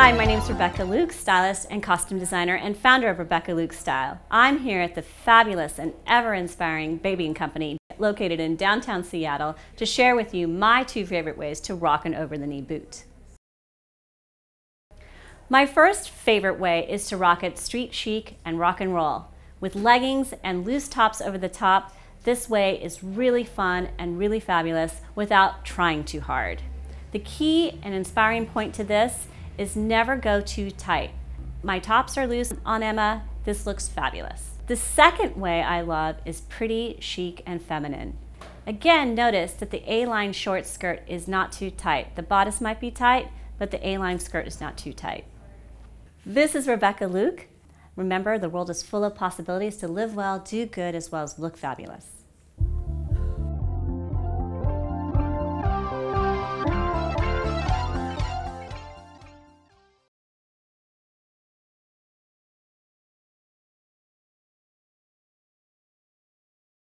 Hi, my name is Rebecca Luke, stylist and costume designer and founder of Rebecca Luke Style. I'm here at the fabulous and ever-inspiring Baby & Company located in downtown Seattle to share with you my two favorite ways to rock an over-the-knee boot. My first favorite way is to rock it street chic and rock and roll. With leggings and loose tops over the top, this way is really fun and really fabulous without trying too hard. The key and inspiring point to this is never go too tight. My tops are loose on Emma. This looks fabulous. The second way I love is pretty, chic, and feminine. Again, notice that the A-line short skirt is not too tight. The bodice might be tight, but the A-line skirt is not too tight. This is Rebecca Luke. Remember, the world is full of possibilities to live well, do good, as well as look fabulous.